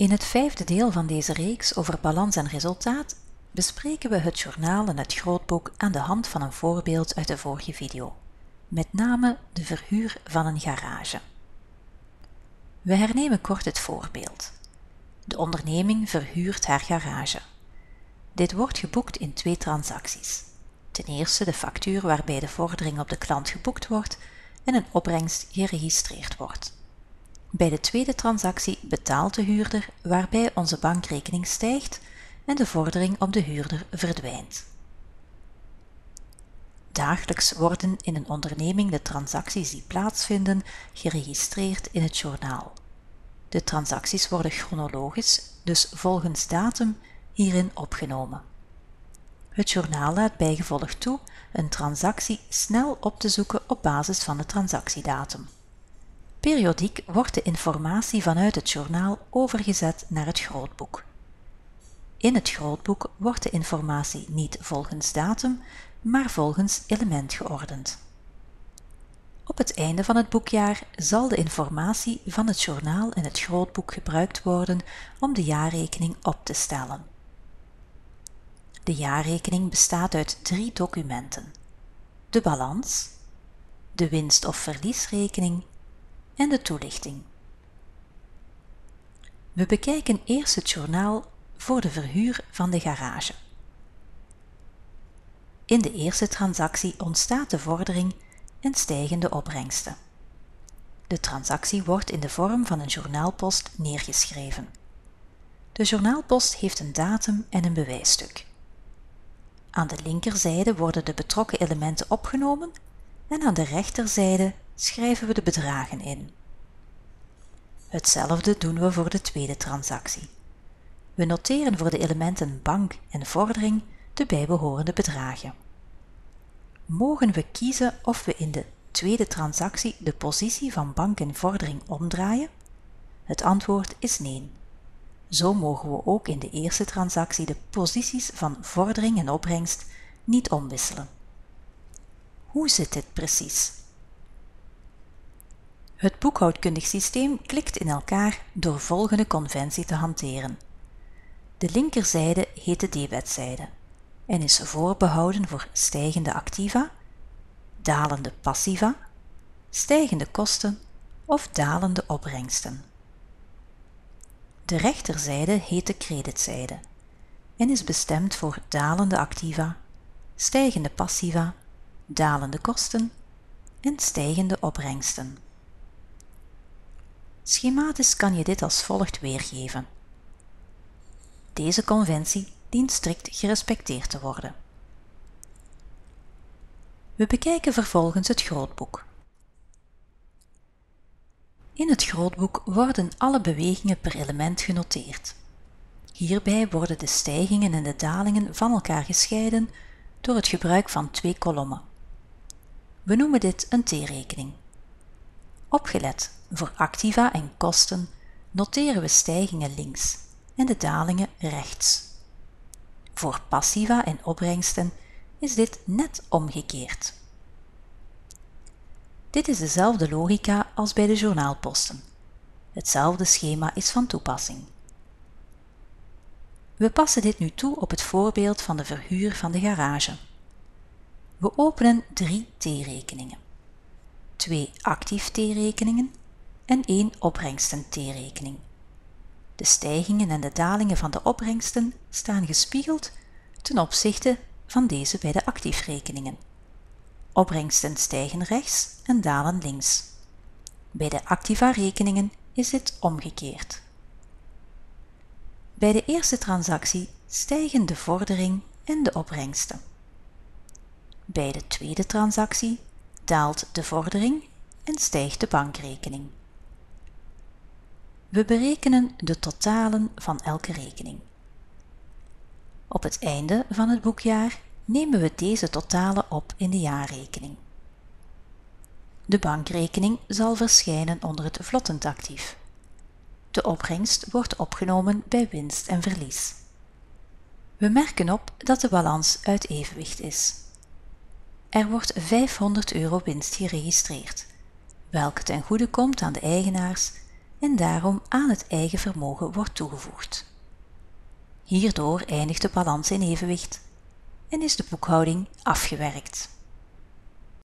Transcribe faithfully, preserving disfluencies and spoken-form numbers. In het vijfde deel van deze reeks over balans en resultaat bespreken we het journaal en het grootboek aan de hand van een voorbeeld uit de vorige video, met name de verhuur van een garage. We hernemen kort het voorbeeld. De onderneming verhuurt haar garage. Dit wordt geboekt in twee transacties. Ten eerste de factuur waarbij de vordering op de klant geboekt wordt en een opbrengst geregistreerd wordt. Bij de tweede transactie betaalt de huurder, waarbij onze bankrekening stijgt en de vordering op de huurder verdwijnt. Dagelijks worden in een onderneming de transacties die plaatsvinden geregistreerd in het journaal. De transacties worden chronologisch, dus volgens datum, hierin opgenomen. Het journaal laat bijgevolg toe een transactie snel op te zoeken op basis van de transactiedatum. Periodiek wordt de informatie vanuit het journaal overgezet naar het grootboek. In het grootboek wordt de informatie niet volgens datum, maar volgens element geordend. Op het einde van het boekjaar zal de informatie van het journaal en het grootboek gebruikt worden om de jaarrekening op te stellen. De jaarrekening bestaat uit drie documenten: de balans, de winst- of verliesrekening en de toelichting. We bekijken eerst het journaal voor de verhuur van de garage. In de eerste transactie ontstaat de vordering en stijgen de opbrengsten. De transactie wordt in de vorm van een journaalpost neergeschreven. De journaalpost heeft een datum en een bewijsstuk. Aan de linkerzijde worden de betrokken elementen opgenomen en aan de rechterzijde schrijven we de bedragen in. Hetzelfde doen we voor de tweede transactie. We noteren voor de elementen bank en vordering de bijbehorende bedragen. Mogen we kiezen of we in de tweede transactie de positie van bank en vordering omdraaien? Het antwoord is nee. Zo mogen we ook in de eerste transactie de posities van vordering en opbrengst niet omwisselen. Hoe zit dit precies? Het boekhoudkundig systeem klikt in elkaar door volgende conventie te hanteren. De linkerzijde heet de debetzijde en is voorbehouden voor stijgende activa, dalende passiva, stijgende kosten of dalende opbrengsten. De rechterzijde heet de creditzijde en is bestemd voor dalende activa, stijgende passiva, dalende kosten en stijgende opbrengsten. Schematisch kan je dit als volgt weergeven. Deze conventie dient strikt gerespecteerd te worden. We bekijken vervolgens het grootboek. In het grootboek worden alle bewegingen per element genoteerd. Hierbij worden de stijgingen en de dalingen van elkaar gescheiden door het gebruik van twee kolommen. We noemen dit een T-rekening. Opgelet, voor activa en kosten noteren we stijgingen links en de dalingen rechts. Voor passiva en opbrengsten is dit net omgekeerd. Dit is dezelfde logica als bij de journaalposten. Hetzelfde schema is van toepassing. We passen dit nu toe op het voorbeeld van de verhuur van de garage. We openen drie T-rekeningen. Twee actief T-rekeningen en één opbrengsten T-rekening. De stijgingen en de dalingen van de opbrengsten staan gespiegeld ten opzichte van deze bij de actiefrekeningen. Opbrengsten stijgen rechts en dalen links. Bij de activa-rekeningen is dit omgekeerd. Bij de eerste transactie stijgen de vordering en de opbrengsten. Bij de tweede transactie daalt de vordering en stijgt de bankrekening. We berekenen de totalen van elke rekening. Op het einde van het boekjaar nemen we deze totalen op in de jaarrekening. De bankrekening zal verschijnen onder het vlottend actief. De opbrengst wordt opgenomen bij winst en verlies. We merken op dat de balans uit evenwicht is. Er wordt vijfhonderd euro winst geregistreerd, welke ten goede komt aan de eigenaars en daarom aan het eigen vermogen wordt toegevoegd. Hierdoor eindigt de balans in evenwicht en is de boekhouding afgewerkt.